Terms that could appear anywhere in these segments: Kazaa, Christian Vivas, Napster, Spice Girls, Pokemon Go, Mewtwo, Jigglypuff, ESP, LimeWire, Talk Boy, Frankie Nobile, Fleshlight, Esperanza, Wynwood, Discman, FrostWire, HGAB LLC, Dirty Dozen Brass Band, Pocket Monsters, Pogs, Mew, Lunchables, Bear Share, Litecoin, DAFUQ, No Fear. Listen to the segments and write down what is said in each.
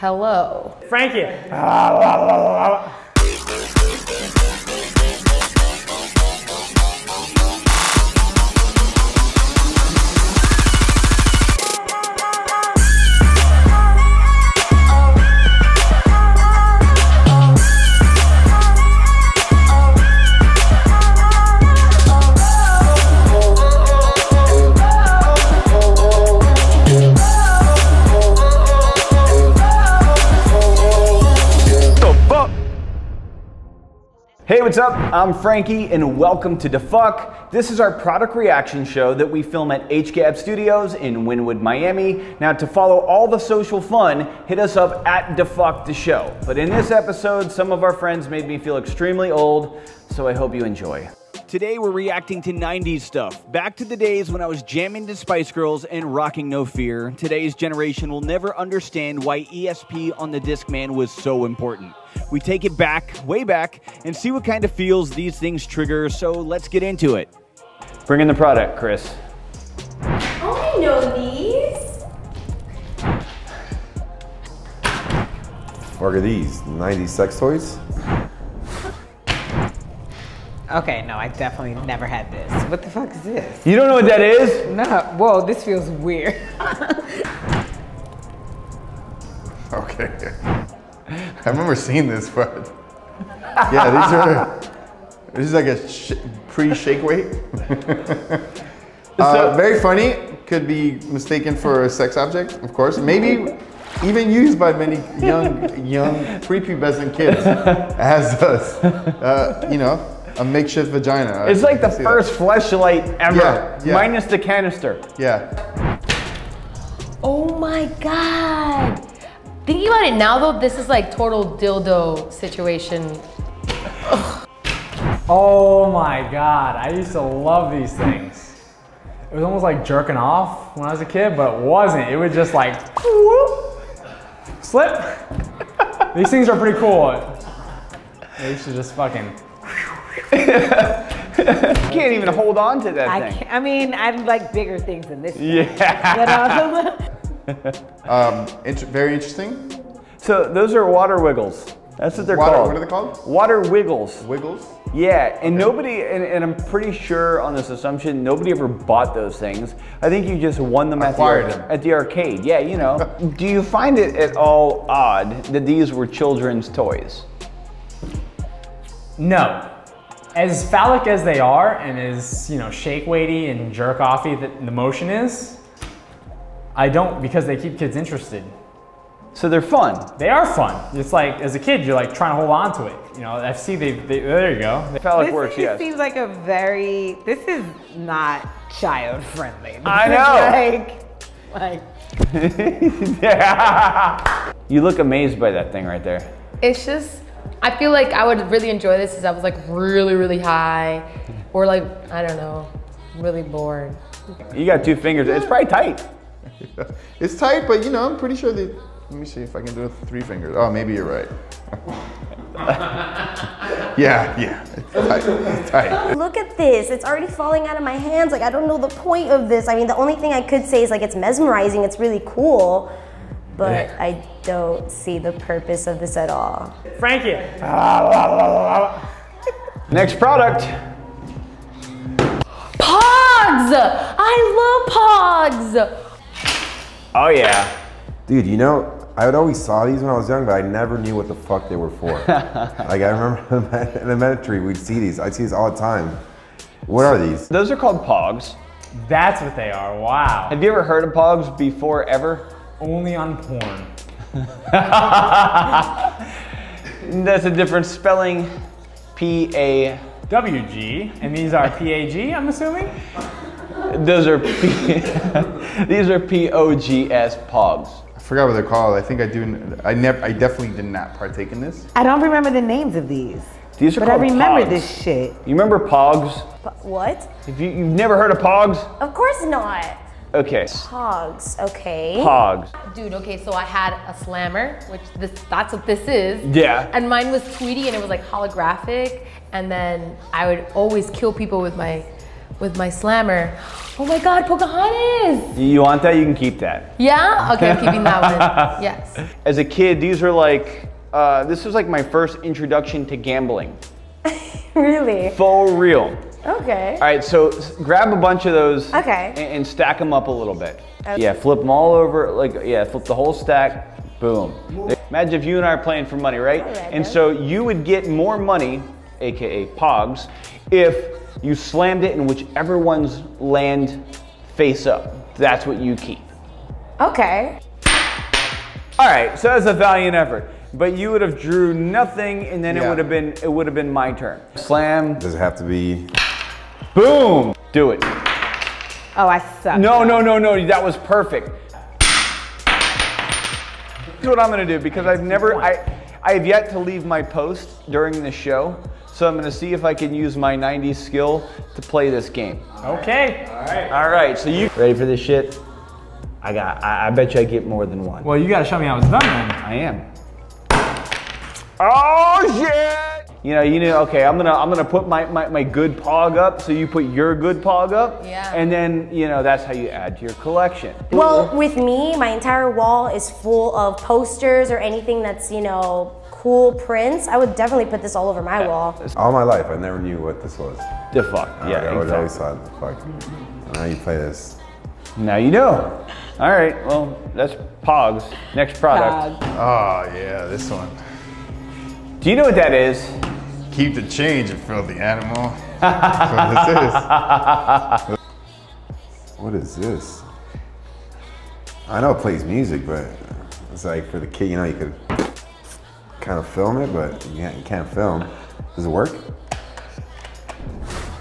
Hello. Frankie. Hey, what's up? I'm Frankie and welcome to DAFUQ. This is our product reaction show that we film at HGAB Studios in Wynwood, Miami. Now, to follow all the social fun, hit us up at DAFUQ the show. But in this episode, some of our friends made me feel extremely old, so I hope you enjoy. Today, we're reacting to 90s stuff. Back to the days when I was jamming to Spice Girls and rocking No Fear. Today's generation will never understand why ESP on the Discman was so important. We take it back, way back, and see what kind of feels these things trigger, so let's get into it. Bring in the product, Chris. Oh, I know these. What are these, 90s sex toys? Okay, no, I definitely never had this. What the fuck is this? You don't know what that is? No, whoa, this feels weird. Okay. I remember seeing this, but yeah, this is like a pre-shake weight. Very funny, could be mistaken for a sex object, of course. Maybe even used by many young prepubescent kids as us, you know. A makeshift vagina. It's like the first fleshlight ever, minus the canister. Yeah. Oh my God. Thinking about it now though, this is like total dildo situation. Ugh. Oh my God, I used to love these things. It was almost like jerking off when I was a kid, but it wasn't. It was just like, whoop, slip. These things are pretty cool. They used to just fucking. You can't even hold on to that thing. I mean, I like bigger things than this. Yeah. Very interesting. So those are water wiggles. That's what they're called. What are they called? Water wiggles. Wiggles? Yeah, and nobody, and I'm pretty sure on this assumption, nobody ever bought those things. I think you just won them at the arcade. Yeah, you know. Do you find it at all odd that these were children's toys? No. As phallic as they are, and as, you know, shake weighty and jerk offy that the motion is, I don't, because they keep kids interested. So they're fun. They are fun. It's like, as a kid, you're like trying to hold on to it. You know, I see they there you go. Phallic works, yes. This seems like a very, this is not child friendly. I know. Like. Yeah. You look amazed by that thing right there. It's just. I feel like I would really enjoy this if I was like really, really high or like, I don't know, really bored. You got two fingers. Yeah. It's probably tight. It's tight, but you know, I'm pretty sure they, let me see if I can do it with three fingers. Oh, maybe you're right. Yeah, it's tight. It's tight. Look at this. It's already falling out of my hands. Like, I don't know the point of this. I mean, the only thing I could say is like, it's mesmerizing. It's really cool. But I don't see the purpose of this at all. Frankie. Next product. Pogs! I love Pogs! Oh yeah. Dude, you know, I would always saw these when I was young, but I never knew what the fuck they were for. Like I remember in elementary, we'd see these. I'd see these all the time. What are these? Those are called Pogs. That's what they are, wow. Have you ever heard of Pogs before ever? Only on porn. That's a different spelling. P-A-W-G. And these are P-A-G, I'm assuming? Those are these are P-O-G-S Pogs. I forgot what they're called. I think I do. I definitely did not partake in this. I don't remember the names of these. These are called Pogs. But I remember this shit. You remember Pogs? What? If you've never heard of Pogs? Of course not. Okay. Pogs, okay. Pogs. Dude, okay, so I had a slammer, which that's what this is. Yeah. And mine was Tweety and it was like holographic. And then I would always kill people with my with my slammer. Oh my God, Pocahontas! You want that? You can keep that. Yeah? Okay, I'm keeping that one. Yes. As a kid, these were like, this was like my first introduction to gambling. Really? For real. Okay. All right, so grab a bunch of those and stack them up a little bit. Okay. Yeah, flip them all over. Like, yeah, flip the whole stack. Boom. Imagine if you and I are playing for money, right? And so you would get more money, AKA Pogs, if you slammed it in whichever one's land face up. That's what you keep. Okay. All right, so that's a valiant effort. But you would have drew nothing and then it would have been my turn. Slam. Does it have to be? Boom. Do it. Oh, I suck. No, that was perfect. What I'm gonna do, because I have yet to leave my post during the show, so I'm gonna see if I can use my 90s skill to play this game. Okay. All right. So you ready for this shit? I bet you I get more than one. Well, you gotta show me how it's done then. I am. Oh shit! You know. Okay, I'm gonna put my good pog up. So you put your good pog up. Yeah. And then that's how you add to your collection. Well, with me, my entire wall is full of posters or anything that's cool prints. I would definitely put this all over my wall. All my life, I never knew what this was. DAFUQ. Yeah. I would always thought DAFUQ. Now you play this. Now you know. All right. Well, that's pogs. Next product. Pog. Oh yeah, this one. Do you know what that is? Keep the change, you filthy animal. That's what this is. What is this? I know it plays music, but it's like for the kid, you could kind of film it, but you can't film. Does it work?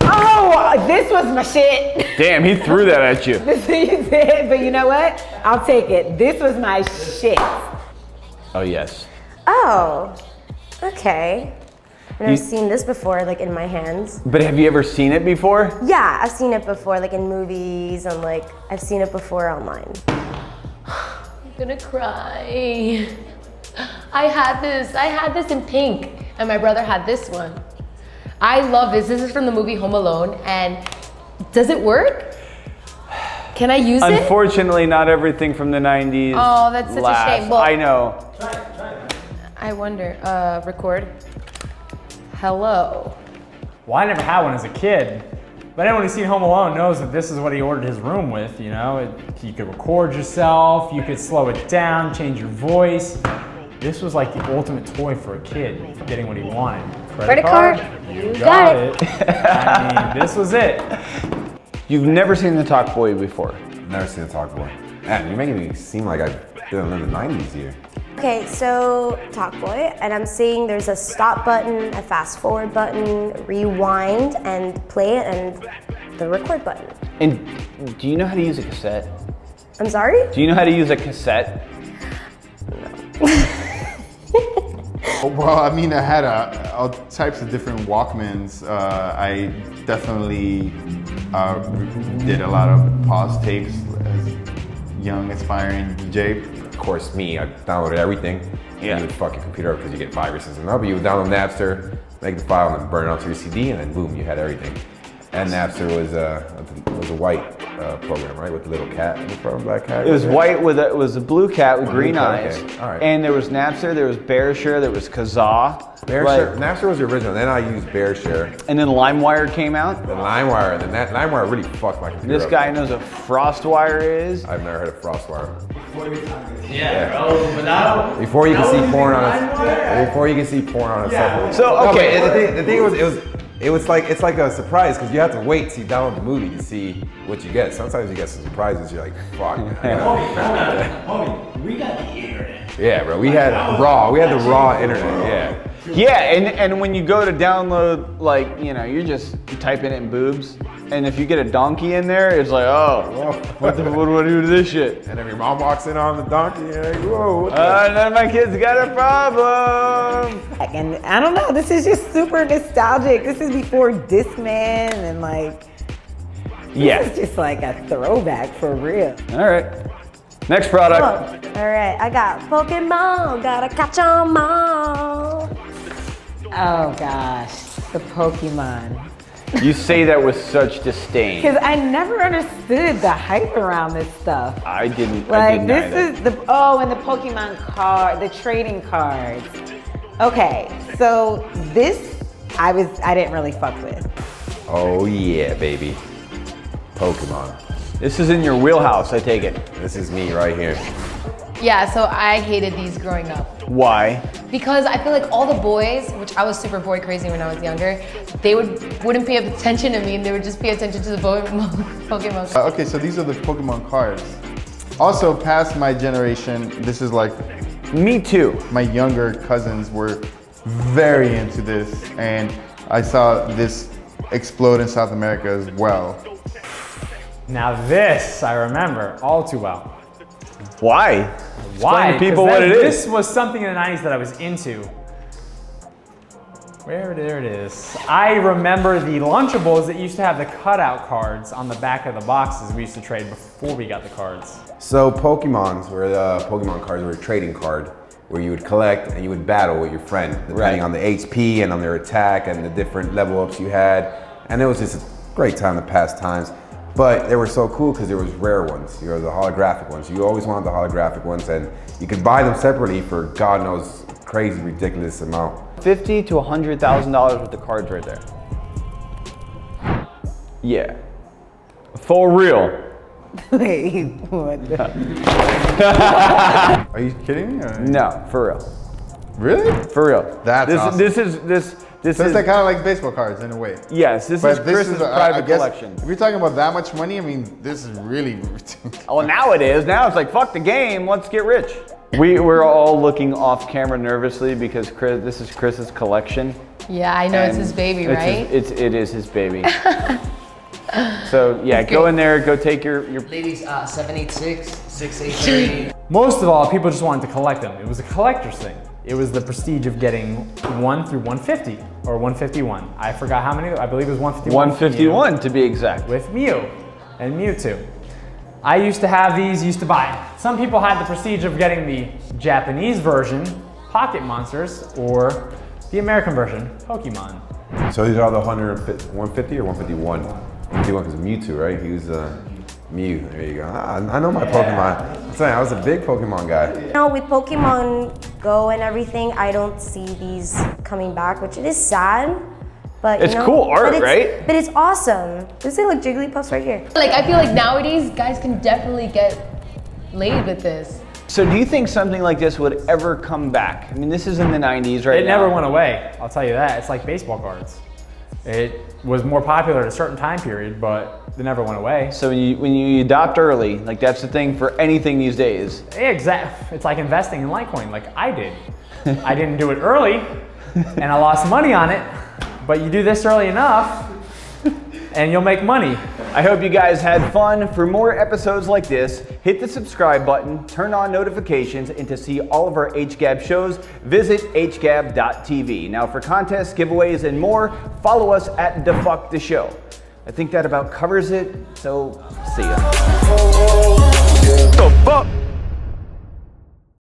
Oh, this was my shit. Damn, he threw that at you. He did, but you know what? I'll take it. This was my shit. Oh, yes. Oh. Okay. I've never seen this before, like in my hands. But have you ever seen it before? Yeah, I've seen it before, like in movies and I've seen it before online. I'm gonna cry. I had this in pink and my brother had this one. I love this. This is from the movie Home Alone. And does it work? Can I use it? Unfortunately, not everything from the 90s. Oh, that's such a shame. Well, I know. Try it. I wonder, record. Hello. Well, I never had one as a kid, but anyone who's seen Home Alone knows that this is what he ordered his room with, You could record yourself, you could slow it down, change your voice. This was like the ultimate toy for a kid, for getting what he wanted. Credit card? You got it. I mean, this was it. You've never seen the Talk Boy before? Never seen the Talk Boy. Man, you're making me seem like I've been in the 90s here. Okay, so Talk Boy, and I'm seeing there's a stop button, a fast forward button, rewind, and play it, and the record button. And do you know how to use a cassette? I'm sorry? Do you know how to use a cassette? No. Well, I mean, I had all types of different Walkmans. I definitely did a lot of pause tapes as a young, aspiring DJ. Of course, I downloaded everything. Yeah. You would fuck your computer up because you get viruses and all, but you would download Napster, make the file, and then burn it onto your CD, and then boom, you had everything. And Napster was a white program, right, with the little cat in the front, black cat. It was white with a, it was a blue cat with green eyes. Okay. All right. And there was Napster, there was Bear Share, there was Kazaa. Bear Share. Napster was the original. Then I used Bear Share. And then LimeWire came out. Then LimeWire, and then that LimeWire really fucked my computer. This guy knows what FrostWire is. I've never heard of FrostWire. Yeah, bro. But now, before you can see porn on a cell phone. So okay, the thing was, it was like it's like a surprise because you have to wait till you download the movie to see what you get. Sometimes you get some surprises. You're like, fuck. Homie, we got the internet. Yeah, bro. We had raw. We had the raw internet. Yeah. Yeah, and when you go to download, you're just typing in boobs. And if you get a donkey in there, it's like, oh, what do I do to this shit? And if your mom walks in on the donkey, you're like, whoa, what the? None of my kids got a problem. And I don't know, this is just super nostalgic. This is before Discman and it's just like a throwback for real. All right, next product. Look. All right, I got Pokemon, gotta catch 'em all. Oh gosh, the Pokemon. You say that with such disdain. Because I never understood the hype around this stuff. I didn't. Like, I didn't this either. Is the oh, and the Pokemon card, the trading cards. Okay, so this I didn't really fuck with. Oh yeah, baby, Pokemon. This is in your wheelhouse, I take it. This is me right here. Yeah, so I hated these growing up. Why? Because I feel like all the boys, which I was super boy crazy when I was younger, they wouldn't pay attention to me, and they would just pay attention to the Pokemon. Okay, so these are the Pokemon cards. Also, past my generation, this is like... Me too. My younger cousins were very into this, and I saw this explode in South America as well. Now this, I remember all too well. Why? Why? Explain to people what it is. This was something in the 90s that I was into. There it is. I remember the Lunchables that used to have the cutout cards on the back of the boxes we used to trade before we got the cards. So Pokemons were the Pokemon cards were a trading card where you would collect and you would battle with your friend depending on the HP and on their attack and the different level ups you had. And it was just a great time to pass times. But they were so cool because there was rare ones. You know, the holographic ones. You always wanted the holographic ones, and you could buy them separately for God knows crazy, ridiculous amount. $50,000 to $100,000 with the cards right there. Yeah. For real. Wait, what the? Are you kidding me? Or? No, for real. Really? For real. That's awesome. This is like kind of like baseball cards in a way. Yes, this is Chris's private collection. If you're talking about that much money, I mean, this is really ridiculous. Oh, now it is. Now it's like, fuck the game. Let's get rich. We're all looking off camera nervously because Chris, this is Chris's collection. Yeah, I know. It's his baby, right? It is his baby. So, yeah, go in there. Go take your... Ladies, 786, 683. Most of all, people just wanted to collect them. It was a collector's thing. It was the prestige of getting 1 through 150, or 151. I forgot how many, I believe it was 151. 151 Mew, to be exact. With Mew and Mewtwo. I used to have these, used to buy them. Some people had the prestige of getting the Japanese version, Pocket Monsters, or the American version, Pokemon. So these are the 150 or 151? 151 because of Mewtwo, right? He was Mew, there you go. I know my Pokemon. I'm saying I was a big Pokemon guy. You know, with Pokemon Go and everything, I don't see these coming back, which it is sad, but it's cool art, right? But it's awesome. This is like Jigglypuffs right here. Like, I feel like nowadays, guys can definitely get laid with this. So do you think something like this would ever come back? I mean, this is in the 90s right now. It never went away, I'll tell you that. It's like baseball cards. It was more popular at a certain time period, but it never went away. So when you adopt early, like that's the thing for anything these days. Exactly. It's like investing in Litecoin, like I did. I didn't do it early, and I lost money on it, but you do this early enough, and you'll make money. I hope you guys had fun. For more episodes like this, hit the subscribe button, turn on notifications, and to see all of our HGAB shows, visit hgab.tv. Now for contests, giveaways, and more, follow us at DAFUQ the Show. I think that about covers it, so see ya. DAFUQ!